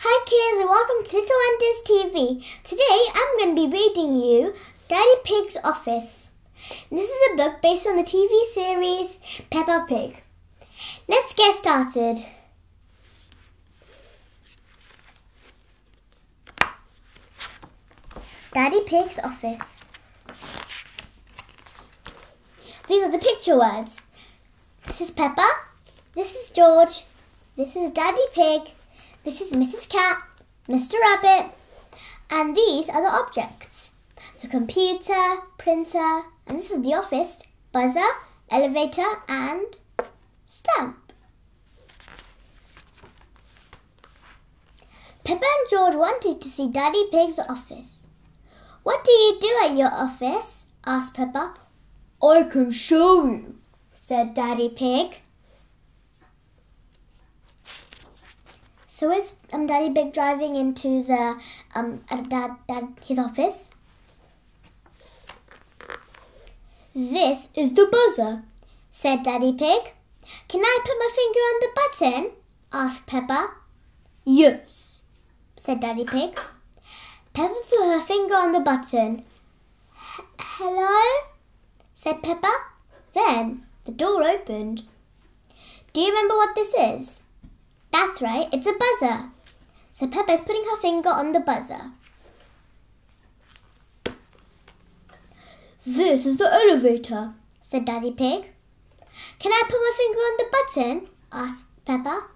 Hi kids and welcome to Little Wonders TV. Today I'm going to be reading you Daddy Pig's Office. This is a book based on the TV series Peppa Pig. Let's get started. Daddy Pig's Office. These are the picture words. This is Peppa, this is George, this is Daddy Pig, this is Mrs. Cat, Mr. Rabbit, and these are the objects. The computer, printer, and this is the office, buzzer, elevator, and stamp. Peppa and George wanted to see Daddy Pig's office. "What do you do at your office?" asked Peppa. "I can show you," said Daddy Pig. So is Daddy Pig driving into the his office. "This is the buzzer," said Daddy Pig. "Can I put my finger on the button?" asked Peppa. "Yes," said Daddy Pig. Peppa put her finger on the button. "Hello?" said Peppa. Then the door opened. "Do you remember what this is?" "That's right, it's a buzzer." So Peppa is putting her finger on the buzzer. "This is the elevator," said Daddy Pig. "Can I put my finger on the button?" asked Peppa.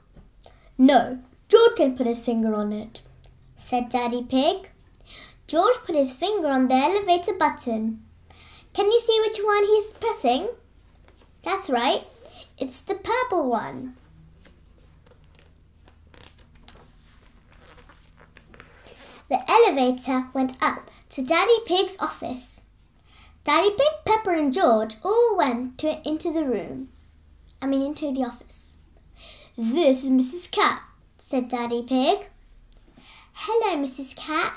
"No, George can put his finger on it," said Daddy Pig. George put his finger on the elevator button. "Can you see which one he's pressing?" "That's right, it's the purple one." The elevator went up to Daddy Pig's office. Daddy Pig, Peppa and George all went into the office. "This is Mrs. Cat," said Daddy Pig. "Hello, Mrs. Cat,"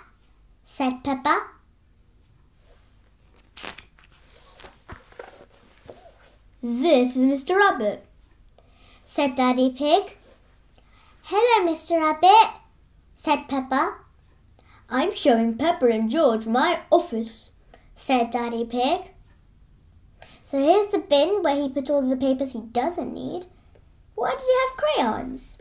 said Peppa. "This is Mr. Rabbit," said Daddy Pig. "Hello, Mr. Rabbit," said Peppa. "I'm showing Peppa and George my office," said Daddy Pig. So here's the bin where he put all the papers he doesn't need. Why did he have crayons?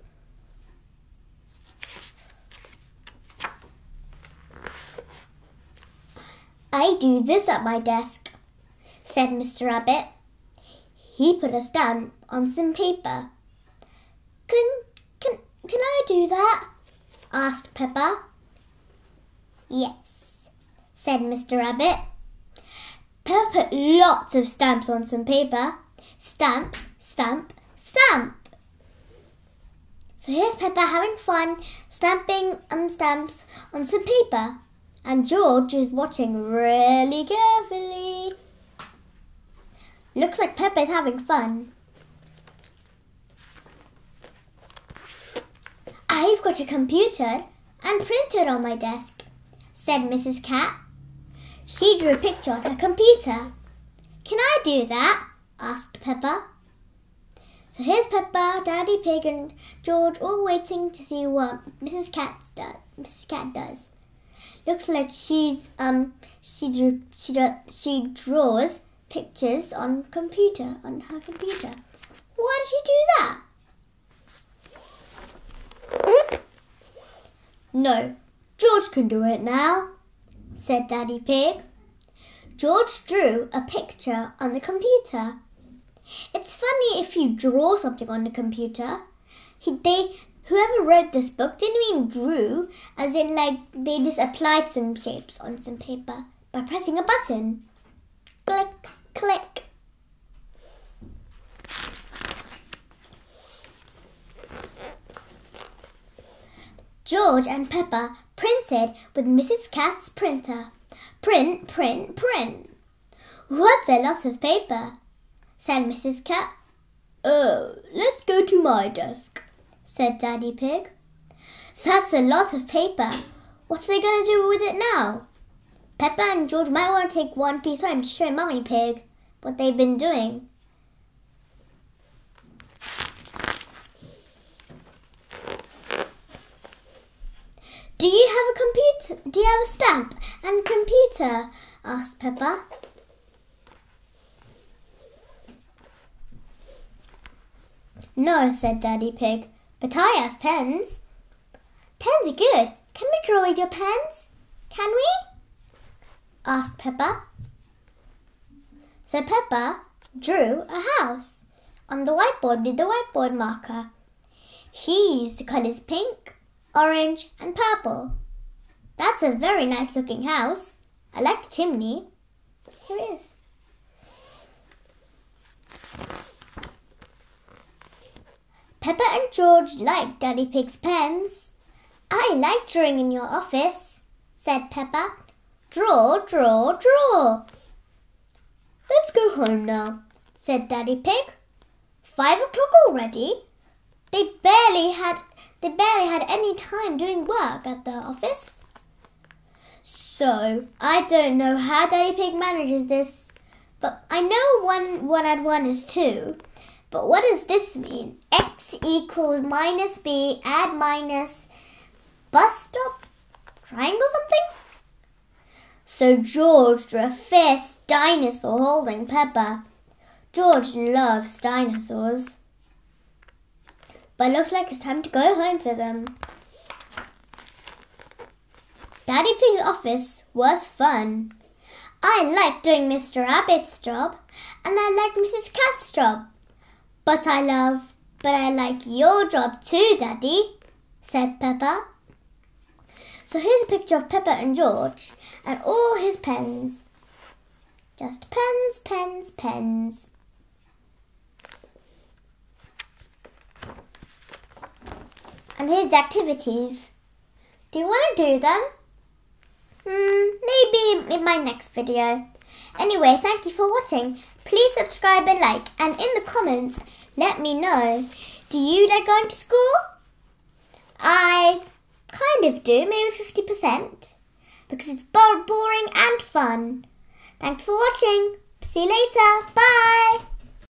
"I do this at my desk," said Mr. Rabbit. He put a stamp on some paper. Can I do that?" asked Peppa. "Yes," said Mr. Rabbit. Peppa put lots of stamps on some paper. Stamp, stamp, stamp. So here's Peppa having fun stamping stamps on some paper. And George is watching really carefully. Looks like Peppa is having fun. "I've got a computer and printer on my desk," said Mrs. Cat. She drew a picture on her computer. "Can I do that?" asked Peppa. So here's Peppa, Daddy Pig and George all waiting to see what Mrs. Cat does. Looks like she draws pictures on her computer. Why did she do that? "No, George can do it now," said Daddy Pig. George drew a picture on the computer. It's funny if you draw something on the computer. Whoever wrote this book didn't mean drew, as in like they just applied some shapes on some paper by pressing a button. Click, click. George and Peppa printed with Mrs. Cat's printer. Print, print, print. "What's a lot of paper?" said Mrs. Cat. "Oh, let's go to my desk," said Daddy Pig. "That's a lot of paper. What are they going to do with it now?" Peppa and George might want to take one piece home to show Mummy Pig what they've been doing. Do you have a computer? Do you have a stamp and computer? Asked Peppa. No, said Daddy Pig, but I have pens. Pens are good. Can we draw with your pens? Can we? Asked Peppa. So Peppa drew a house on the whiteboard with the whiteboard marker. She used the colours pink, orange and purple. That's a very nice looking house. I like the chimney. Here it is. Peppa and George liked Daddy Pig's pens. I like drawing in your office, said Peppa. Draw, draw, draw. Let's go home now, said Daddy Pig. 5 o'clock already. They barely had any time doing work at the office. So, I don't know how Daddy Pig manages this, but I know 1 + 1 is 2. But what does this mean? X equals minus B, add minus bus stop, triangle something? So George drew a fierce dinosaur holding Peppa. George loves dinosaurs. But looks like it's time to go home for them. Daddy Pig's office was fun. I liked doing Mr. Rabbit's job and I liked Mrs. Cat's job. But I like your job too, Daddy, said Peppa. So here's a picture of Peppa and George and all his pens. Just pens, pens, pens. And here's the activities. Do you want to do them? Maybe in my next video. Anyway, thank you for watching. Please subscribe and like. And in the comments, let me know. Do you like going to school? I kind of do, maybe 50%. Because it's boring and fun. Thanks for watching. See you later. Bye.